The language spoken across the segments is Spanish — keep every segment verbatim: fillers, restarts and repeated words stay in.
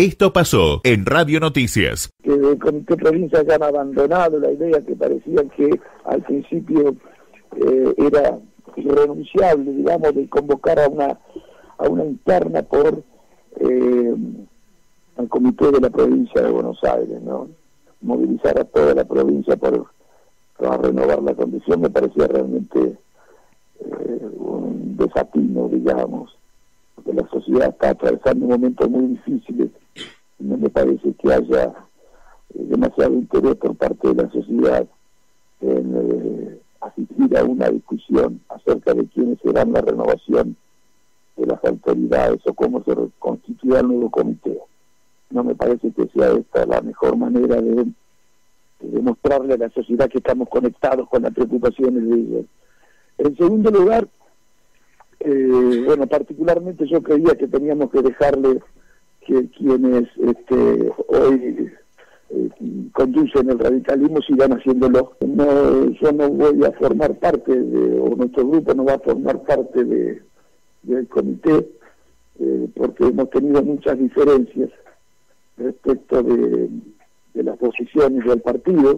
Esto pasó en Radio Noticias. Que de Comité Provincia ya han abandonado la idea que parecía que al principio eh, era irrenunciable, digamos, de convocar a una a una interna por eh, el Comité de la Provincia de Buenos Aires, ¿no? Movilizar a toda la provincia por, para renovar la condición me parecía realmente eh, un desatino, digamos. Porque la sociedad está atravesando momentos muy difíciles. No me parece que haya demasiado interés por parte de la sociedad en eh, asistir a una discusión acerca de quiénes serán la renovación de las autoridades o cómo se constituirá el nuevo comité. No me parece que sea esta la mejor manera de, de demostrarle a la sociedad que estamos conectados con las preocupaciones de ellos. En segundo lugar, Eh, bueno, particularmente yo creía que teníamos que dejarle que quienes este, hoy eh, conducen el radicalismo sigan haciéndolo. No, yo no voy a formar parte, de, o nuestro grupo no va a formar parte de, del comité, eh, porque hemos tenido muchas diferencias respecto de, de las posiciones del partido.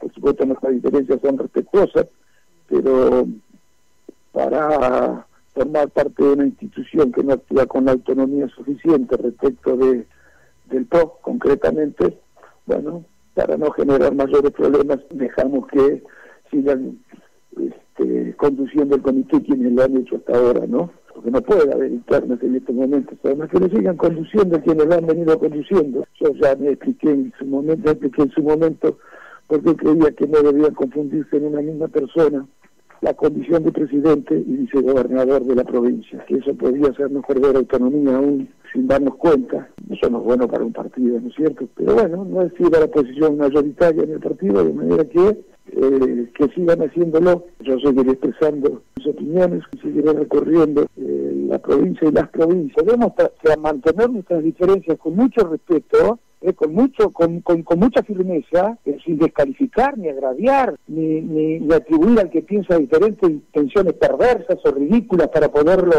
Por supuesto, nuestras diferencias son respetuosas, pero para formar parte de una institución que no actúa con la autonomía suficiente respecto de del P O, concretamente, bueno, para no generar mayores problemas, dejamos que sigan este, conduciendo el comité quienes lo han hecho hasta ahora, ¿no? Porque no puede haber internas en estos momentos, además que lo sigan conduciendo quienes lo han venido conduciendo. Yo ya me expliqué en su momento, expliqué en su momento porque creía que no debían confundirse en una misma persona la condición de presidente y vicegobernador de la provincia, que eso podría hacernos perder autonomía aún sin darnos cuenta. Eso no es bueno para un partido, ¿no es cierto? Pero bueno, no es sido la posición mayoritaria en el partido, de manera que, eh, que sigan haciéndolo. Yo seguiré expresando mis opiniones, seguiré recorriendo eh, la provincia y las provincias. Debemos mantener nuestras diferencias con mucho respeto, Eh, con mucho con, con, con mucha firmeza, eh, sin descalificar, ni agraviar, ni, ni, ni atribuir al que piensa diferentes intenciones perversas o ridículas para poderlo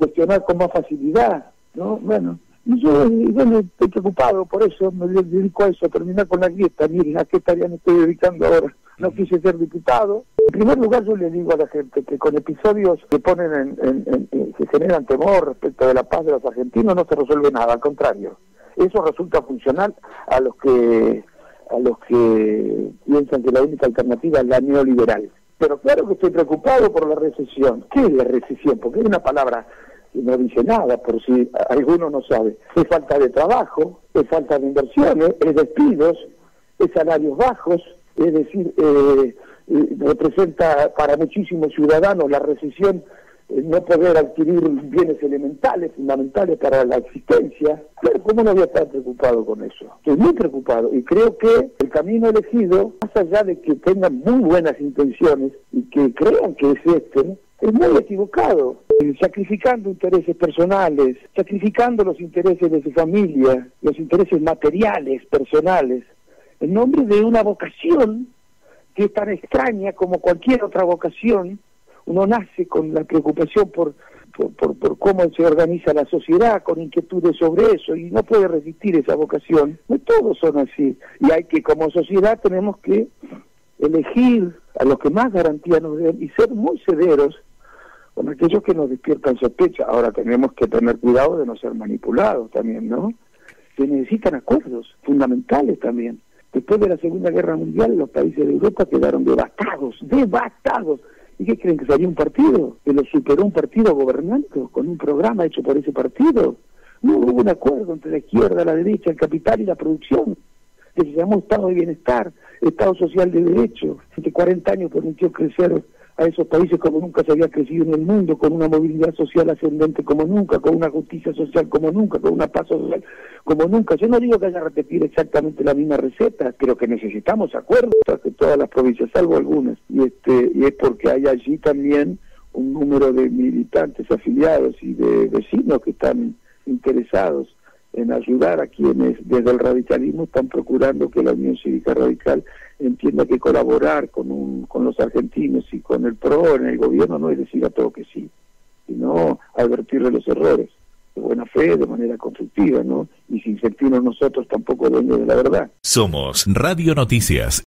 cuestionar con más facilidad, ¿no? Bueno, y yo, yo me estoy preocupado por eso, me dedico a eso, a terminar con la grieta. Miren, ¿a qué tarea me estoy dedicando ahora? No quise ser diputado. En primer lugar, yo le digo a la gente que con episodios que ponen en, en, en, que generan temor respecto de la paz de los argentinos no se resuelve nada, al contrario. Eso resulta funcional a los que a los que piensan que la única alternativa es la neoliberal. Pero claro que estoy preocupado por la recesión. ¿Qué es la recesión? Porque es una palabra que no dice nada, por si alguno no sabe. Es falta de trabajo, es falta de inversiones, es despidos, es salarios bajos, es decir, eh, representa para muchísimos ciudadanos la recesión no poder adquirir bienes elementales, fundamentales para la existencia. Claro, ¿cómo no voy a estar preocupado con eso? Estoy muy preocupado y creo que el camino elegido, más allá de que tengan muy buenas intenciones y que crean que es este, es muy equivocado. Sacrificando intereses personales, sacrificando los intereses de su familia, los intereses materiales, personales, en nombre de una vocación que es tan extraña como cualquier otra vocación. Uno nace con la preocupación por por, por por cómo se organiza la sociedad, con inquietudes sobre eso, y no puede resistir esa vocación. No todos son así. Y hay que, como sociedad, tenemos que elegir a los que más garantía nos den y ser muy severos con aquellos que nos despiertan sospecha. Ahora tenemos que tener cuidado de no ser manipulados también, ¿no? Se necesitan acuerdos fundamentales también. Después de la Segunda Guerra Mundial, los países de Europa quedaron devastados, devastados. ¿Y qué creen? ¿Que salió un partido? ¿Que lo superó un partido gobernando con un programa hecho por ese partido? No hubo un acuerdo entre la izquierda, la derecha, el capital y la producción. Se llamó Estado de Bienestar, Estado Social de Derecho. Hace cuarenta años permitió crecer a esos países como nunca se había crecido en el mundo, con una movilidad social ascendente como nunca, con una justicia social como nunca, con una paz social como nunca. Yo no digo que haya que repetir exactamente la misma receta, pero que necesitamos acuerdos de todas las provincias, salvo algunas. Y, este, y es porque hay allí también un número de militantes afiliados y de vecinos que están interesados en ayudar a quienes desde el radicalismo están procurando que la Unión Cívica Radical entienda que colaborar con, un, con los argentinos y con el P R O en el gobierno no es decir a todo que sí, sino advertirle los errores. de buena fe, de manera constructiva, ¿no? Y sin sentirnos nosotros tampoco dueños de la verdad. Somos Radio Noticias.